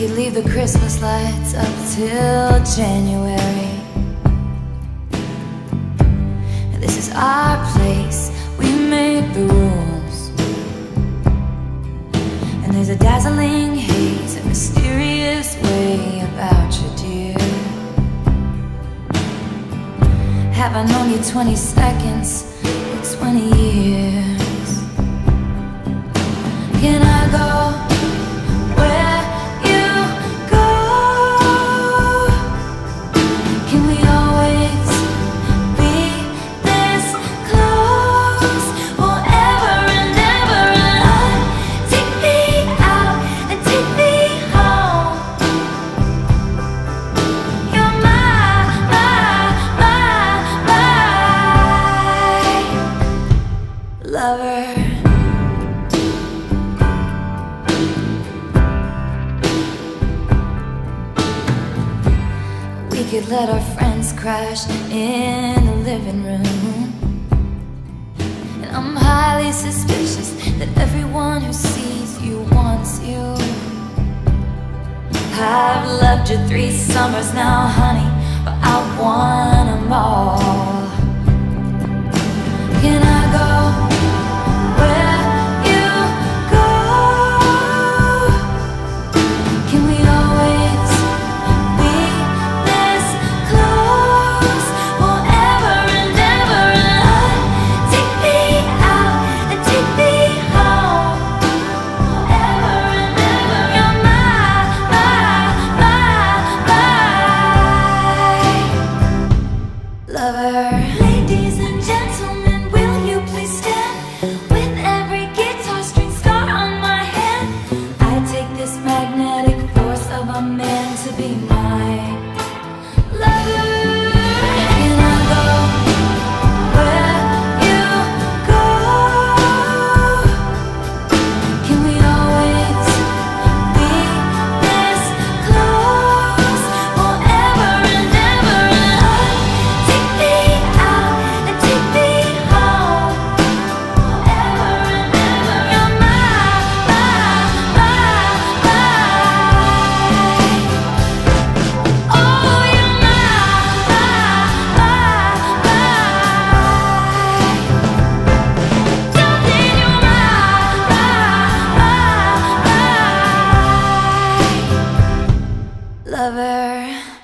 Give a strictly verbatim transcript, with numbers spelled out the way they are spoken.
could leave the Christmas lights up till January. This is our place, we made the rules. And there's a dazzling haze, a mysterious way about you, dear. Have I known you twenty seconds or twenty years? Can I go? Could let our friends crash in the living room. And I'm highly suspicious that everyone who sees you wants you. I've loved you three summers now, honey, but I want them all. Can I go? Lover.